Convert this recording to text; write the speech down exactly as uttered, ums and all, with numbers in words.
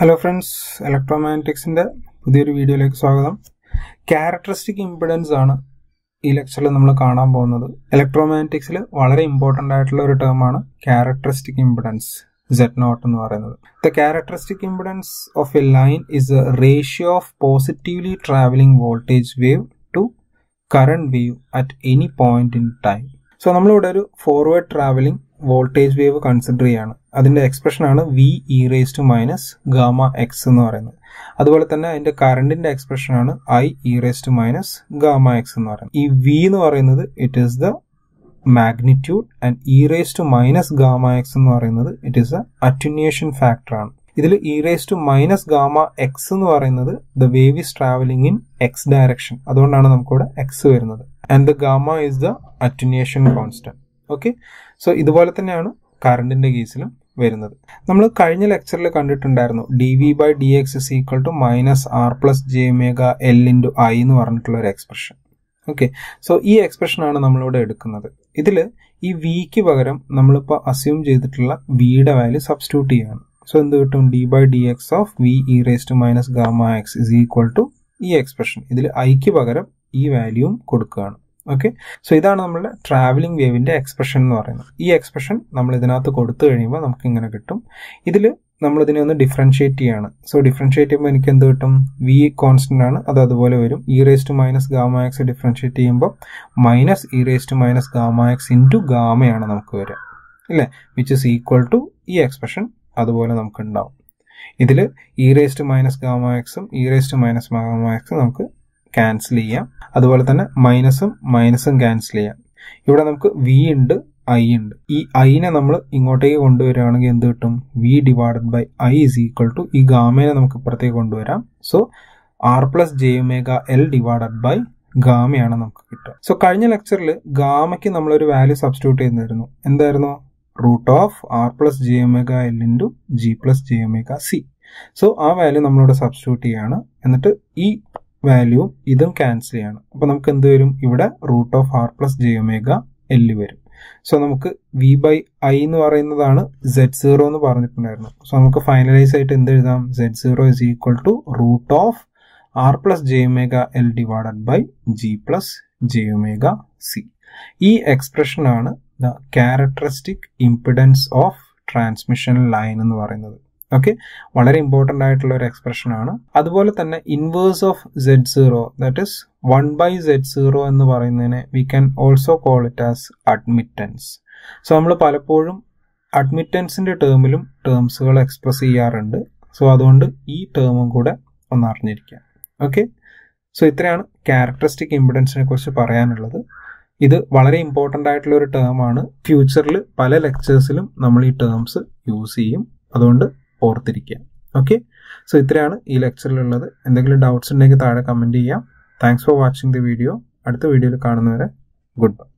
Hello friends, Electromagnetics in the video lecture. Characteristic impedance on this lecture we will see. Electromagnetics is very important term, characteristic impedance Z zero. The characteristic impedance of a line is the ratio of positively traveling voltage wave to current wave at any point in time. So we will consider forward traveling voltage wave. That is the expression V e raised to minus gamma x. That is the current expression I e raised to minus gamma x. This V it is the magnitude and e raised to minus gamma x it is the attenuation factor. This e raised to minus gamma x the wave is traveling in x direction. That is x. And the gamma is the attenuation constant. Okay, so this is the current in the case. We have seen the lecture dv by dx is equal to minus r plus j omega l into I in the expression. Okay, so this expression is the same. This v is the assume that v value substitute. So in the d by dx of v e raised to minus gamma x is equal to this expression. This is I ki bagaram e value. Okay, so this is the traveling wave in the expression. This expression we will get. This we differentiate. So differentiate v constant and e raised to minus gamma x differentiate minus e raised to minus gamma x into gamma which is equal to this expression. This e raised to minus gamma x e raised to minus gamma x cancel ചെയ്യാം. അതുപോലെ തന്നെ മൈനസും മൈനസും cancel ചെയ്യാം. ഇവിടെ നമുക്ക് v ഉണ്ട് I ഉണ്ട്. ഈ I നെ നമ്മൾ ഇങ്ങോട്ടേക്ക് കൊണ്ടുവരാണെങ്കിൽ എന്ത് കിട്ടും? v divided by I is equal to ഈ ഗാമയെ നമുക്ക് ഇപ്പുറത്തേക്ക് കൊണ്ടുവരാം. So r plus j omega l divided by ഗാമയാണ് നമുക്ക് കിട്ടുക. സോ കഴിഞ്ഞ ലെക്ചറിൽ ഗാമയ്ക്ക് നമ്മൾ ഒരു വാല്യൂ സബ്സ്റ്റിറ്റ്യൂട്ട് ചെയ്തിരുന്നു. എന്തായിരുന്നു? Root of r plus j omega l into g plus j omega c. So ആ വാല്യൂ നമ്മൾ ഇവിടെ സബ്സ്റ്റിറ്റ്യൂട്ട് ചെയ്യാണ്. എന്നിട്ട് ഈ value idum cancel cheyana appo namukku endu varum ivide root of r plus j omega l varum so namukku v by I nu parayunnadana z zero nu paranjittundirunnu so namukku finalize aayittu endu ezhudam z zero is equal to root of r plus j omega l divided by g plus j omega c. ee expression aanu the characteristic impedance of transmission line nu parayunnathu. Okay, വളരെ important ആയിട്ടുള്ള ഒരു expression ആണ്. അതുപോലെ തന്നെ inverse of z zero that is one by z zero എന്ന് പറയുന്നതിനെ we can also call it as admittance. So നമ്മൾ പലപ്പോഴും അഡ്മിറ്റൻസിന്റെ ടേമിലും ടേംസുകൾ എക്സ്പ്രസ് ചെയ്യാറുണ്ട്. സോ അതുകൊണ്ട് ഈ ടേമും കൂടെ ഒന്ന് അറിഞ്ഞിരിക്കാം. ഓക്കെ, സോ ഇത്രയാണ് ക്യാരക്ടറിസ്റ്റിക് ഇംപിഡൻസിനെ കുറിച്ച് പറയാനുള്ളത്. ഇത് വളരെ ഇമ്പോർട്ടൻ്റ് ആയിട്ടുള്ള ഒരു ടേമാണ്. ഫ്യൂച്ചറിൽ പല ലെക്ചേഴ്സിലും നമ്മൾ ഈ ടേംസ് യൂസ് ചെയ്യും. അതുകൊണ്ട് ഓർത്തിരിക്കുക. ഓക്കെ, സോ ഇത്രയാണ് ഈ ലെക്ചറിലുള്ളത്. എന്തെങ്കിലും ഡൗട്ട്സ് ഉണ്ടെങ്കിൽ താഴെ കമൻറ്റ് ചെയ്യാം. Thanks for watching the video. അടുത്ത വീഡിയോയിൽ കാണുന്നവരെ ഗുഡ് ബൈ.